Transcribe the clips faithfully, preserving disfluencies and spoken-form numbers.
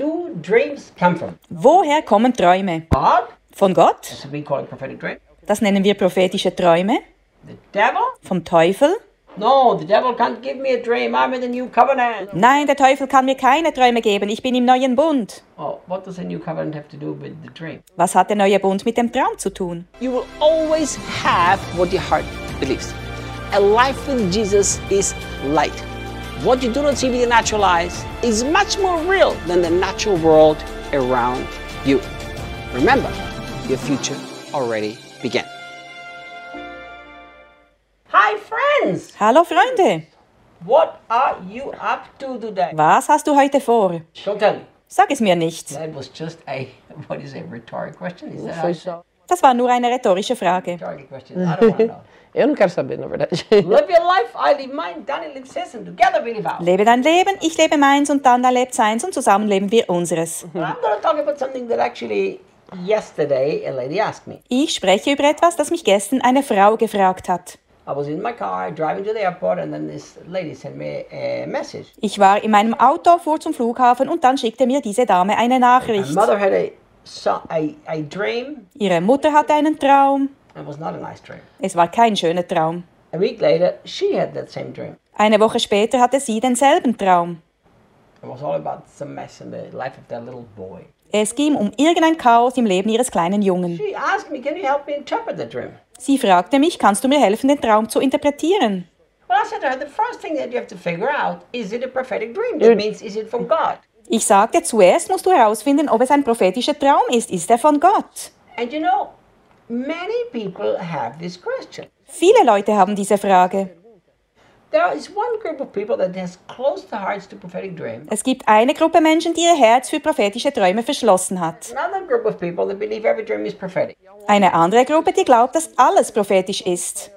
do dreams come from? Woher kommen Träume? God? Von Gott? That's what we call prophetic dream. Das nennen wir prophetische Träume. The devil? Vom Teufel? No, the devil can't give me a dream. I'm in the new covenant. Nein, der Teufel kann mir keine Träume geben. Ich bin im neuen Bund. Oh, what does the new covenant have to do with the dream? Was hat der neue Bund mit dem Traum zu tun? You will always have what your heart believes. A life with Jesus is light. What you do not see with your natural eyes is much more real than the natural world around you. Remember, your future already began. Hi friends! Hallo Freunde! What are you up to today? Was hast du heute vor? Don't tell me. Sag es mir nicht. That was just a, what is a rhetorical question? Is that so? Das war nur eine rhetorische Frage. Rhetorical question. I don't know. Eu não quero saber, na verdade. Live your life, I live mine, Daniel lives his, and together we live out. Lebe dein Leben, ich lebe meins und Daniel lebt seins und zusammen leben wir unseres. And I'm going to talk about something that actually yesterday a lady asked me. Ich spreche über etwas, das mich gestern eine Frau gefragt hat. I was in my car driving to the airport and then this lady sent me a message. Ich war in meinem Auto, fuhr zum Flughafen und dann schickte mir diese Dame eine Nachricht. My mother had a, so, a, a dream. Ihre Mutter hatte einen Traum. It was not a nice dream. Es war kein schöner Traum. A week later, she had that same dream. Eine Woche später hatte sie denselben Traum. It was all about some mess in the life of that little boy. Es ging um irgendein Chaos im Leben ihres kleinen Jungen. She asked me, can you help me interpret the dream? Sie fragte mich, kannst du mir helfen, den Traum zu interpretieren? Ich sagte, zuerst musst du herausfinden, ob es ein prophetischer Traum ist. Ist er von Gott? And you know, many people have this question. Viele Leute haben diese Frage. Es gibt eine Gruppe Menschen, die ihr Herz für prophetische Träume verschlossen hat. Eine andere Gruppe, die glaubt, dass alles prophetisch ist.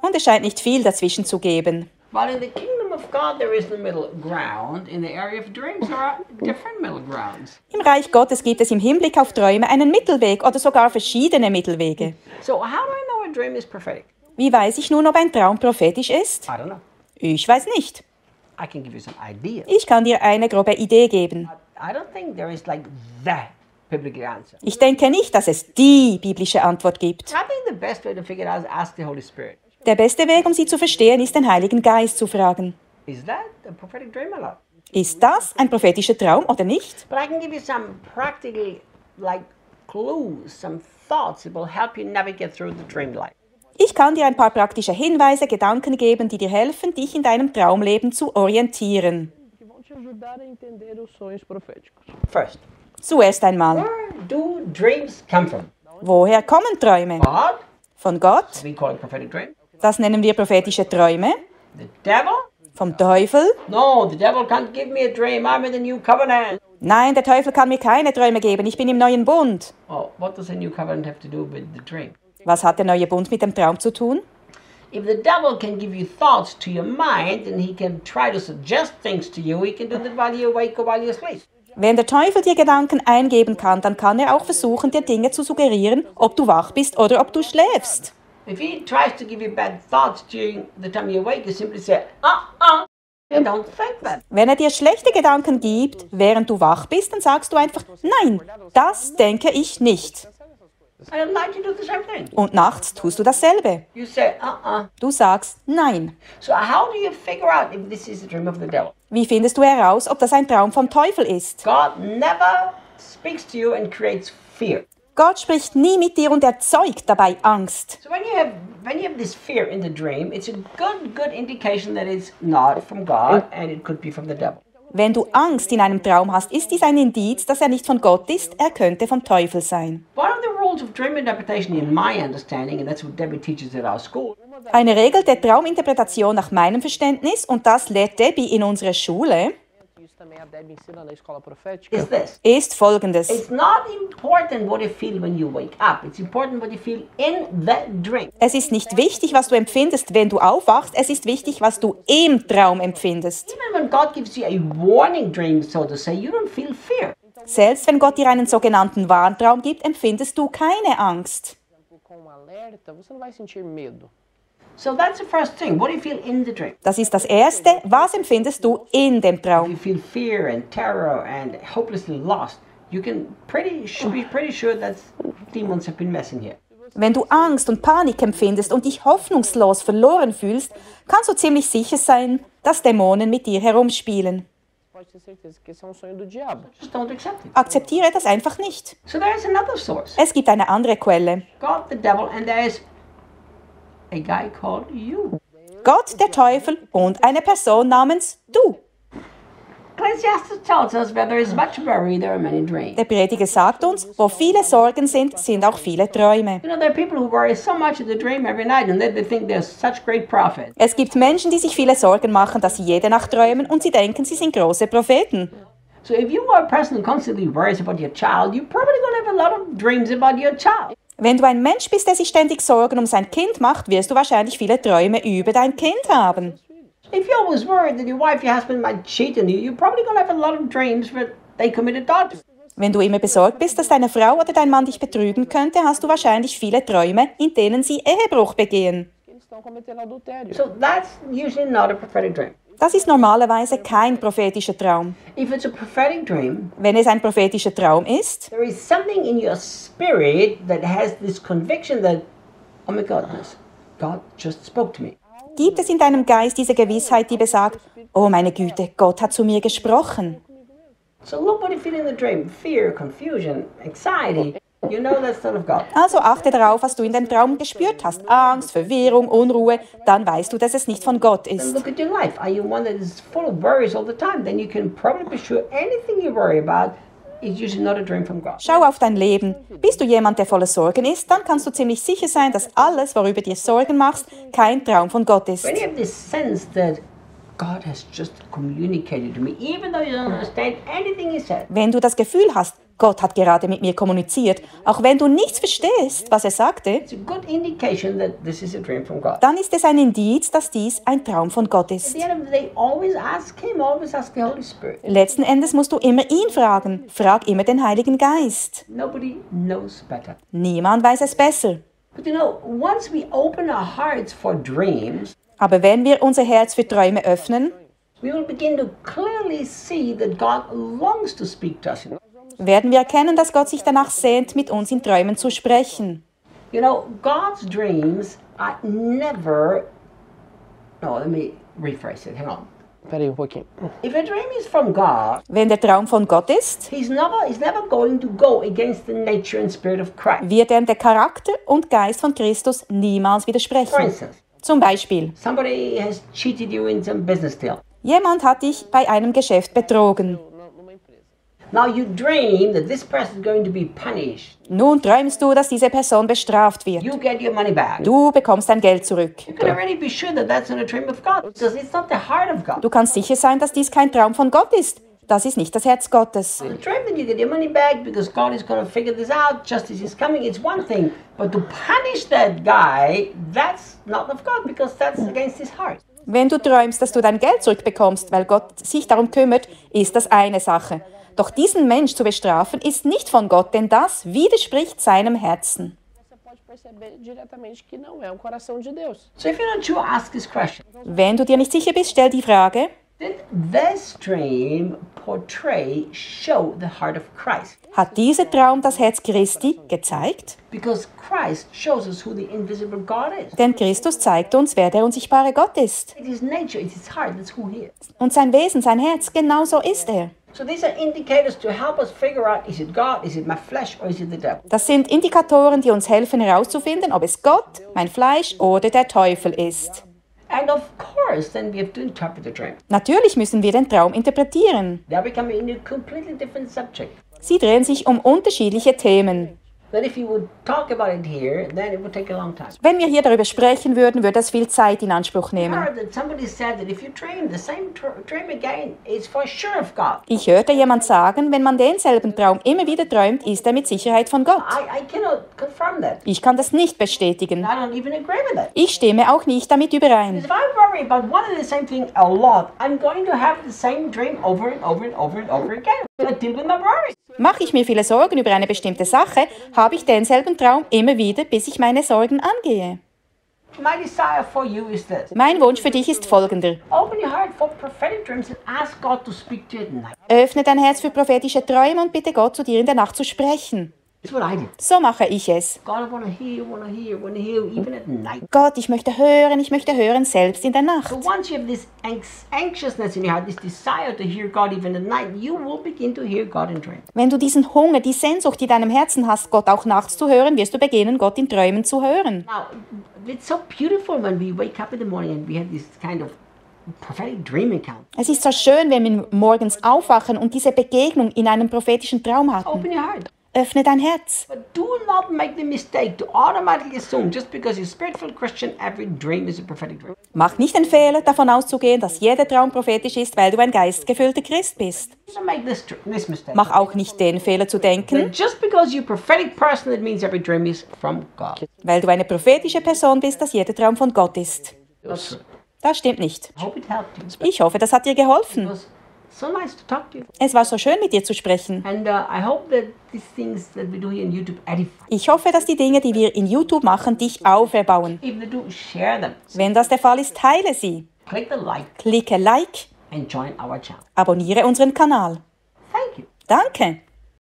Und es scheint nicht viel dazwischen zu geben. Im Reich Gottes gibt es im Hinblick auf Träume einen Mittelweg oder sogar verschiedene Mittelwege. So, how do I know a dream is prophetic? Wie weiß ich nun, ob ein Traum prophetisch ist? I don't know. Ich weiß nicht. I can give you some ideas. Ich kann dir eine grobe Idee geben. I don't think there is like the biblical answer. Ich denke nicht, dass es die biblische Antwort gibt. I think the best way to figure it out is ask the Holy Spirit. Der beste Weg, um sie zu verstehen, ist, den Heiligen Geist zu fragen. Is that a prophetic dream or not? Ist das ein prophetischer Traum oder nicht? But I can give you some practical, like clues, some thoughts that will help you navigate through the dream life. Ich kann dir ein paar praktische Hinweise, Gedanken geben, die dir helfen, dich in deinem Traumleben zu orientieren. First. Zuerst einmal. Where do dreams come from? Woher kommen Träume? God? Von Gott. So we call it prophetic dream. Das nennen wir prophetische Träume. The devil? Vom Teufel. No, the devil can't give me a dream. I'm in the new covenant. Nein, der Teufel kann mir keine Träume geben. Ich bin im neuen Bund. Oh, what does the new covenant have to do with the dream? Was hat der neue Bund mit dem Traum zu tun? If the devil can give you thoughts to your mind and he can try to suggest things to you, he can do that while you wake or while you sleep. Wenn der Teufel dir Gedanken eingeben kann, dann kann er auch versuchen, dir Dinge zu suggerieren, ob du wach bist oder ob du schläfst. If he tries to give you bad thoughts during the time you wake, you simply say, ah, ah, you don't think that. Wenn er dir schlechte Gedanken gibt, während du wach bist, dann sagst du einfach, nein, das denke ich nicht. And at night you do the same thing. Und nachts tust du dasselbe. You say, uh-uh. Du sagst, nein. So how do you figure out if this is a dream of the devil? Wie findest du heraus, ob das ein Traum vom Teufel ist? God never speaks to you and creates fear. Gott spricht nie mit dir und erzeugt dabei Angst. So when you have when you have this fear in the dream, it's a good good indication that it's not from God and it could be from the devil. Wenn du Angst in einem Traum hast, ist dies ein Indiz, dass er nicht von Gott ist, er könnte vom Teufel sein. One of the rules of dream interpretation in my understanding, and that's what Debbie teaches at our school. Eine Regel der Trauminterpretation nach meinem Verständnis, und das lehrt Debbie in unserer Schule, Is this. ist folgendes. It's not important what you feel when you wake up. It's important what you feel in the dream. Es ist nicht wichtig, was du empfindest, wenn du aufwachst. Es ist wichtig, was du im Traum empfindest. Even when God gives you a warning dream, so to say, you don't feel fear. Selbst wenn Gott dir einen sogenannten Warntraum gibt, empfindest du keine Angst. So that's the first thing. What do you feel in the dream? Das ist das Erste. Was empfindest du in dem Traum? If you feel fear and terror and hopelessly lost, you can pretty be pretty sure that demons have been messing here. Wenn du Angst und Panik empfindest und dich hoffnungslos verloren fühlst, kannst du ziemlich sicher sein, dass Dämonen mit dir herumspielen. Akzeptiere das einfach nicht. So there is another source. Es gibt eine andere Quelle. God, the devil, and there is a guy called you. Gott, der Teufel und eine Person namens du. Der Prediger sagt uns, wo viele Sorgen sind, sind auch viele Träume. Es gibt Menschen, die sich viele Sorgen machen, dass sie jede Nacht träumen und sie denken, sie sind große Propheten. Wenn du ein Mensch bist, der sich ständig Sorgen um sein Kind macht, wirst du wahrscheinlich viele Träume über dein Kind haben. If you're always worried that your wife, your husband might cheat on you, you're probably going to have a lot of dreams that they committed adultery. Wenn du immer besorgt bist, dass deine Frau oder dein Mann dich betrügen könnte, hast du wahrscheinlich viele Träume, in denen sie Ehebruch begehen. So that's usually not a prophetic dream. Das ist normalerweise kein prophetischer Traum. If it's a prophetic dream, wenn es ein prophetischer Traum ist, there is something in your spirit that has this conviction that, oh my goodness, God just spoke to me. Gibt es in deinem Geist diese Gewissheit, die besagt, oh meine Güte, Gott hat zu mir gesprochen? Also achte darauf, was du in dem Traum gespürt hast. Angst, Verwirrung, Unruhe, dann weißt du, dass es nicht von Gott ist. Schau auf dein Leben. Bist du jemand, der voller Sorgen ist, dann kannst du ziemlich sicher sein, dass alles, worüber dir Sorgen machst, kein Traum von Gott ist. Wenn du das Gefühl hast, Gott hat gerade mit mir kommuniziert, auch wenn du nichts verstehst, was er sagte, dann ist es ein Indiz, dass dies ein Traum von Gott ist. Letzten Endes musst du immer ihn fragen. Frag immer den Heiligen Geist. Niemand weiß es besser. Aber wenn wir unser Herz für Träume öffnen, werden wir erkennen, dass Gott sich danach sehnt, mit uns in Träumen zu sprechen. You know, God's dreams are never... No, let me rephrase it. Hang on. If a dream is from God, wenn der Traum von Gott ist, he's never, he's never going to go against the nature and spirit of Christ. Wird er dem Charakter und Geist von Christus niemals widersprechen. For instance, zum Beispiel, somebody has cheated you in some business deal. Jemand hat dich bei einem Geschäft betrogen. Now you dream that this person is going to be punished. Nun träumst du, dass diese Person bestraft wird. You get your money back. Du bekommst dein Geld zurück. You can already be sure that that's not a dream of God, because it's not the heart of God. Du kannst sicher sein, dass dies kein Traum von Gott ist. Das ist nicht das Herz Gottes. The dream that you get your money back because God is going to figure this out, justice is coming, it's one thing, but to punish that guy, that's not of God, because that's against his heart. Wenn du träumst, dass du dein Geld zurückbekommst, weil Gott sich darum kümmert, ist das eine Sache. Doch diesen Mensch zu bestrafen, ist nicht von Gott, denn das widerspricht seinem Herzen. Wenn du dir nicht sicher bist, stell die Frage, hat dieser Traum das Herz Christi gezeigt? Denn Christus zeigt uns, wer der unsichtbare Gott ist. Und sein Wesen, sein Herz, genau so ist er. Das sind Indikatoren, die uns helfen herauszufinden, ob es Gott, mein Fleisch oder der Teufel ist. And of course, then we have to interpret the dream. Natürlich müssen wir den Traum interpretieren. They become a completely different subject. Sie drehen sich um unterschiedliche Themen. Wenn wir hier darüber sprechen würden, würde das viel Zeit in Anspruch nehmen. Ich hörte jemand sagen, wenn man denselben Traum immer wieder träumt, ist er mit Sicherheit von Gott. Ich kann das nicht bestätigen. Ich stimme auch nicht damit überein. Mache ich mir viele Sorgen über eine bestimmte Sache, habe ich denselben Traum immer wieder, bis ich meine Sorgen angehe. My desire for you is this. Mein Wunsch für dich ist folgender. Open your heart for prophetic dreams and ask God to speak to you at night. Öffne dein Herz für prophetische Träume und bitte Gott, zu dir in der Nacht zu sprechen. So mache ich es. Gott, ich möchte hören, ich möchte hören, selbst in der Nacht. Wenn du diesen Hunger, die Sehnsucht in deinem Herzen hast, Gott auch nachts zu hören, wirst du beginnen, Gott in Träumen zu hören. Es ist so schön, wenn wir morgens aufwachen und diese Begegnung in einem prophetischen Traum hatten. Öffne dein Herz. Mach nicht den Fehler, davon auszugehen, dass jeder Traum prophetisch ist, weil du ein geistgefüllter Christ bist. Mach auch nicht den Fehler zu denken, weil du eine prophetische Person bist, dass jeder Traum von Gott ist. Das stimmt nicht. Ich hoffe, das hat dir geholfen. So nice to talk to you. Es war so schön, mit dir zu sprechen. And, uh, I hope that these things that we do here in YouTube edify. Ich hoffe, dass die Dinge, die wir in YouTube machen, dich auferbauen. If they do, share them. Wenn das der Fall ist, teile sie. Click the like. Klicke Like. And join our channel. Abonniere unseren Kanal. Thank you. Danke.